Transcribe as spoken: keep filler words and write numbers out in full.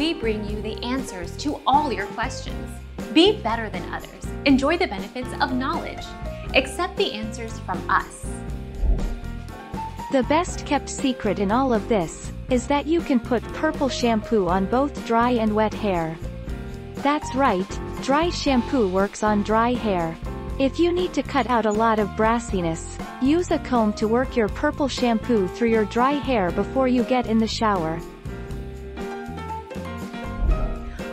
we bring you the answers to all your questions. Be better than others. Enjoy the benefits of knowledge. Accept the answers from us. The best kept secret in all of this is that you can put purple shampoo on both dry and wet hair. That's right, dry shampoo works on dry hair. If you need to cut out a lot of brassiness, use a comb to work your purple shampoo through your dry hair before you get in the shower.